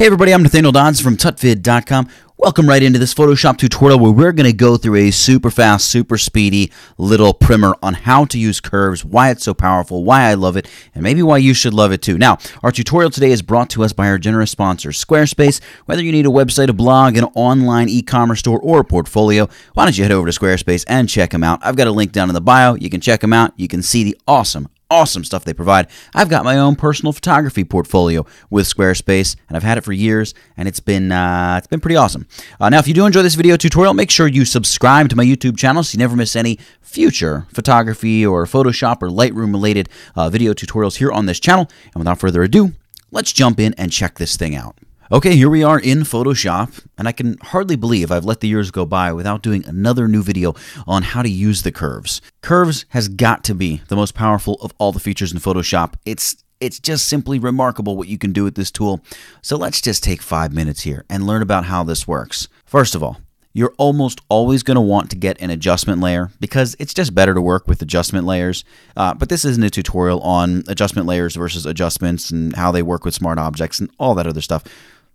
Hey everybody, I'm Nathaniel Dodds from tutvid.com. Welcome right into this Photoshop tutorial where we're going to go through a super fast, super speedy little primer on how to use Curves, why it's so powerful, why I love it, and maybe why you should love it too. Now, our tutorial today is brought to us by our generous sponsor, Squarespace. Whether you need a website, a blog, an online e-commerce store, or a portfolio, why don't you head over to Squarespace and check them out. I've got a link down in the bio. You can check them out. You can see the awesome stuff they provide. I've got my own personal photography portfolio with Squarespace, and I've had it for years, and it's been pretty awesome. Now, if you do enjoy this video tutorial, make sure you subscribe to my YouTube channel so you never miss any future photography or Photoshop or Lightroom related video tutorials here on this channel. And without further ado, let's jump in and check this thing out. Okay, here we are in Photoshop, and I can hardly believe I've let the years go by without doing another new video on how to use the curves. Curves has got to be the most powerful of all the features in Photoshop. It's just simply remarkable what you can do with this tool. So let's just take 5 minutes here and learn about how this works. First of all, you're almost always going to want to get an adjustment layer because it's just better to work with adjustment layers. But this isn't a tutorial on adjustment layers versus adjustments and how they work with smart objects and all that other stuff.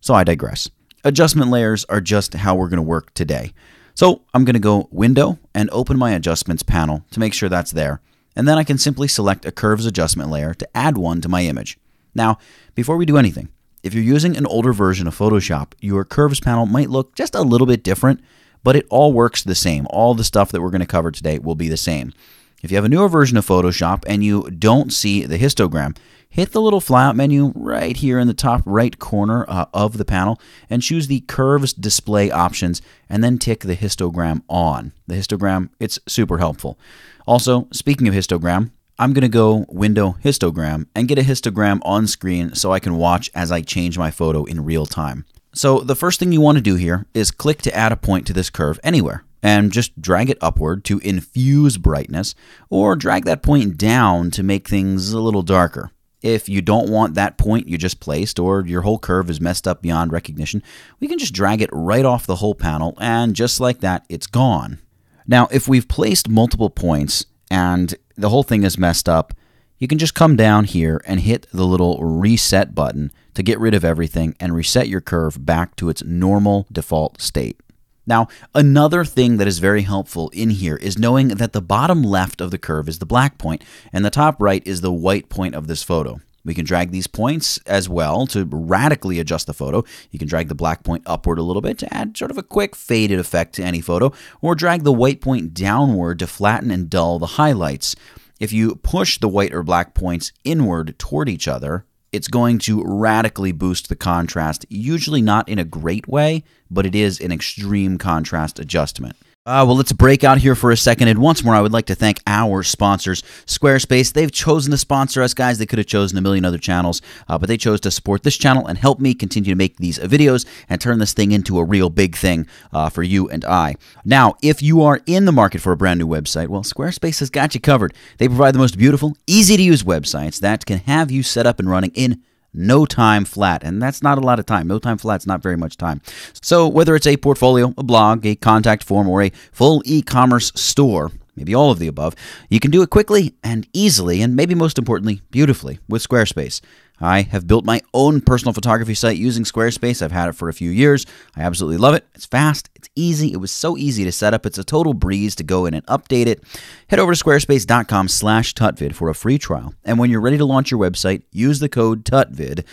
So I digress. Adjustment layers are just how we're going to work today. So I'm going to go Window and open my Adjustments panel to make sure that's there. And then I can simply select a Curves adjustment layer to add one to my image. Now, before we do anything, if you're using an older version of Photoshop, your Curves panel might look just a little bit different, but it all works the same. All the stuff that we're going to cover today will be the same. If you have a newer version of Photoshop and you don't see the histogram, hit the little flyout menu right here in the top right corner of the panel and choose the Curves Display options and then tick the histogram on. The histogram, it's super helpful. Also, speaking of histogram, I'm going to go Window Histogram and get a histogram on screen so I can watch as I change my photo in real time. So the first thing you want to do here is click to add a point to this curve anywhere, and just drag it upward to infuse brightness, or drag that point down to make things a little darker. If you don't want that point you just placed, or your whole curve is messed up beyond recognition, we can just drag it right off the whole panel, and just like that, it's gone. Now, if we've placed multiple points, and the whole thing is messed up, you can just come down here and hit the little reset button to get rid of everything and reset your curve back to its normal default state. Now, another thing that is very helpful in here is knowing that the bottom left of the curve is the black point and the top right is the white point of this photo. We can drag these points as well to radically adjust the photo. You can drag the black point upward a little bit to add sort of a quick faded effect to any photo, or drag the white point downward to flatten and dull the highlights. If you push the white or black points inward toward each other, it's going to radically boost the contrast, usually not in a great way, but it is an extreme contrast adjustment. Well, let's break out here for a second, and once more, I would like to thank our sponsors, Squarespace. They've chosen to sponsor us, guys. They could have chosen a million other channels, but they chose to support this channel and help me continue to make these videos and turn this thing into a real big thing for you and I. Now, if you are in the market for a brand new website, well, Squarespace has got you covered. They provide the most beautiful, easy-to-use websites that can have you set up and running in no time flat, and that's not a lot of time. No time flat's not very much time. So whether it's a portfolio, a blog, a contact form, or a full e-commerce store, maybe all of the above, you can do it quickly and easily, and maybe most importantly, beautifully with Squarespace. I have built my own personal photography site using Squarespace. I've had it for a few years. I absolutely love it. It's fast. It's easy. It was so easy to set up. It's a total breeze to go in and update it. Head over to squarespace.com/tutvid for a free trial. And when you're ready to launch your website, use the code tutvid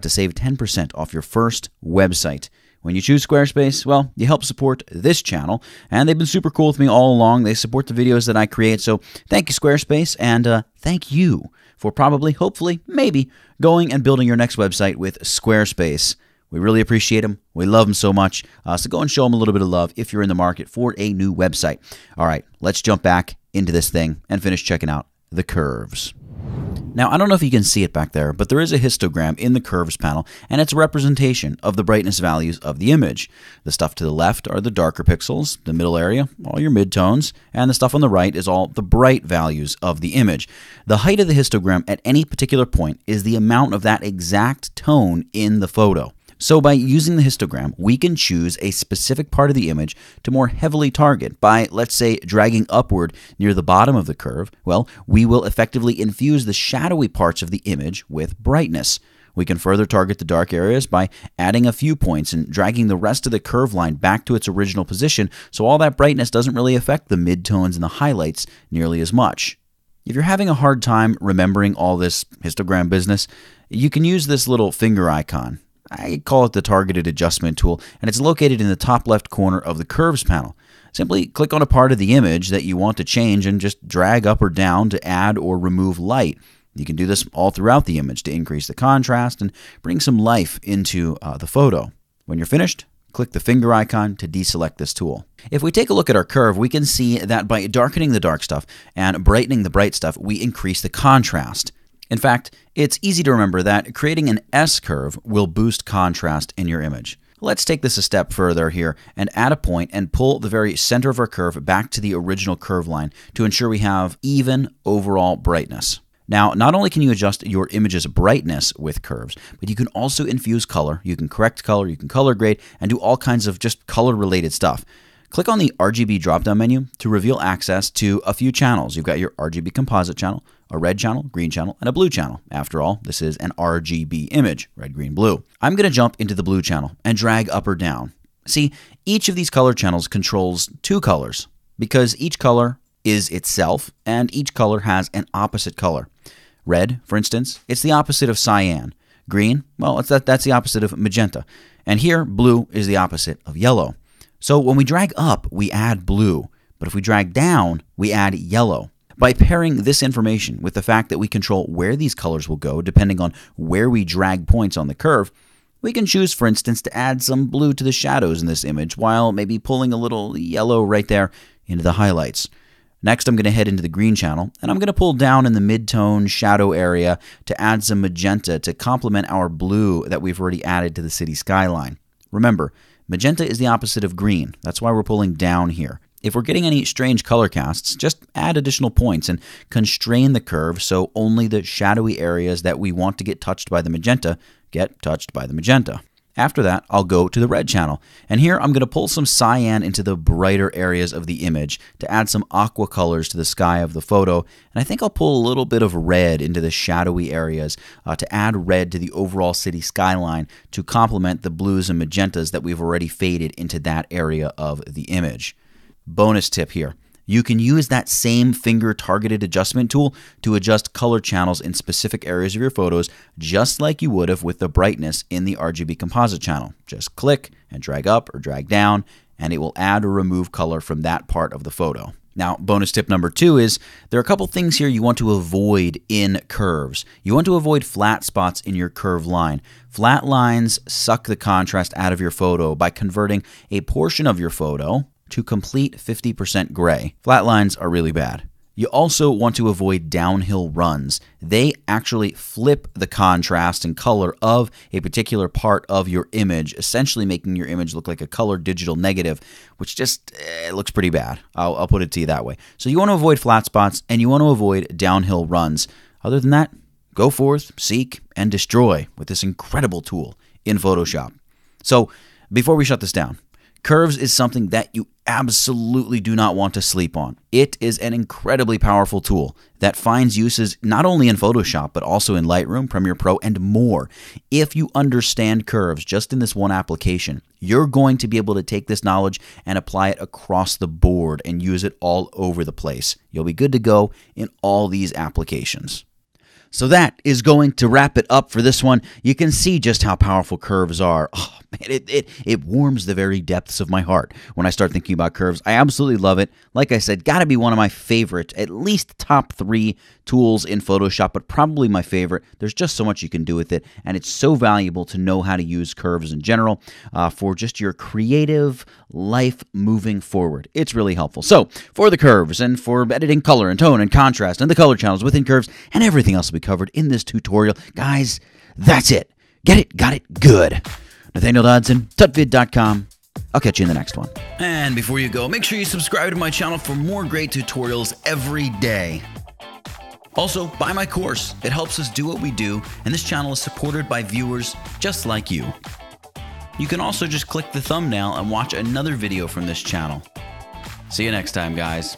to save 10% off your first website. When you choose Squarespace, well, you help support this channel, and they've been super cool with me all along. They support the videos that I create, so thank you, Squarespace, and thank you for probably, hopefully, maybe going and building your next website with Squarespace. We really appreciate them. We love them so much, so go and show them a little bit of love if you're in the market for a new website. All right, let's jump back into this thing and finish checking out the curves. Now, I don't know if you can see it back there, but there is a histogram in the Curves panel, and it's a representation of the brightness values of the image. The stuff to the left are the darker pixels, the middle area, all your midtones, and the stuff on the right is all the bright values of the image. The height of the histogram at any particular point is the amount of that exact tone in the photo. So by using the histogram, we can choose a specific part of the image to more heavily target by, let's say, dragging upward near the bottom of the curve. Well, we will effectively infuse the shadowy parts of the image with brightness. We can further target the dark areas by adding a few points and dragging the rest of the curve line back to its original position, so all that brightness doesn't really affect the midtones and the highlights nearly as much. If you're having a hard time remembering all this histogram business, you can use this little finger icon. I call it the Targeted Adjustment Tool, and it's located in the top left corner of the Curves panel. Simply click on a part of the image that you want to change and just drag up or down to add or remove light. You can do this all throughout the image to increase the contrast and bring some life into the photo. When you're finished, click the finger icon to deselect this tool. If we take a look at our curve, we can see that by darkening the dark stuff and brightening the bright stuff, we increase the contrast. In fact, it's easy to remember that creating an S-curve will boost contrast in your image. Let's take this a step further here and add a point and pull the very center of our curve back to the original curve line to ensure we have even overall brightness. Now, not only can you adjust your image's brightness with curves, but you can also infuse color. You can correct color, you can color grade, and do all kinds of just color-related stuff. Click on the RGB drop-down menu to reveal access to a few channels. You've got your RGB composite channel, a red channel, green channel, and a blue channel. After all, this is an RGB image, red, green, blue. I'm going to jump into the blue channel and drag up or down. See, each of these color channels controls two colors because each color is itself and each color has an opposite color. Red, for instance, it's the opposite of cyan. Green, well, that's the opposite of magenta. And here, blue is the opposite of yellow. So when we drag up, we add blue. But if we drag down, we add yellow. By pairing this information with the fact that we control where these colors will go depending on where we drag points on the curve, we can choose, for instance, to add some blue to the shadows in this image while maybe pulling a little yellow right there into the highlights. Next, I'm going to head into the green channel, and I'm going to pull down in the mid-tone shadow area to add some magenta to complement our blue that we've already added to the city skyline. Remember, magenta is the opposite of green. That's why we're pulling down here. If we're getting any strange color casts, just add additional points and constrain the curve so only the shadowy areas that we want to get touched by the magenta get touched by the magenta. After that, I'll go to the red channel, and here I'm going to pull some cyan into the brighter areas of the image to add some aqua colors to the sky of the photo, and I think I'll pull a little bit of red into the shadowy areas to add red to the overall city skyline to complement the blues and magentas that we've already faded into that area of the image. Bonus tip here. You can use that same finger targeted adjustment tool to adjust color channels in specific areas of your photos, just like you would have with the brightness in the RGB composite channel. Just click and drag up or drag down, and it will add or remove color from that part of the photo. Now, bonus tip number 2 is there are a couple things here you want to avoid in curves. You want to avoid flat spots in your curve line. Flat lines suck the contrast out of your photo by converting a portion of your photo to complete 50% gray. Flat lines are really bad. You also want to avoid downhill runs. They actually flip the contrast and color of a particular part of your image, essentially making your image look like a color digital negative, which just looks pretty bad. I'll put it to you that way. So you want to avoid flat spots and you want to avoid downhill runs. Other than that, go forth, seek, and destroy with this incredible tool in Photoshop. So before we shut this down, Curves is something that you absolutely do not want to sleep on. It is an incredibly powerful tool that finds uses not only in Photoshop, but also in Lightroom, Premiere Pro, and more. If you understand curves just in this one application, you're going to be able to take this knowledge and apply it across the board and use it all over the place. You'll be good to go in all these applications. So that is going to wrap it up for this one. You can see just how powerful curves are. Oh, man, it warms the very depths of my heart when I start thinking about curves. I absolutely love it. Like I said, got to be one of my favorite, at least top 3 tools in Photoshop, but probably my favorite. There's just so much you can do with it, and it's so valuable to know how to use curves in general for just your creative life moving forward. It's really helpful. So for the curves and for editing color and tone and contrast and the color channels within curves and everything else we covered in this tutorial. Guys, that's it. Get it, got it, good. Nathaniel Dodds, tutvid.com. I'll catch you in the next one. And before you go, make sure you subscribe to my channel for more great tutorials every day. Also, buy my course. It helps us do what we do, and this channel is supported by viewers just like you. You can also just click the thumbnail and watch another video from this channel. See you next time, guys.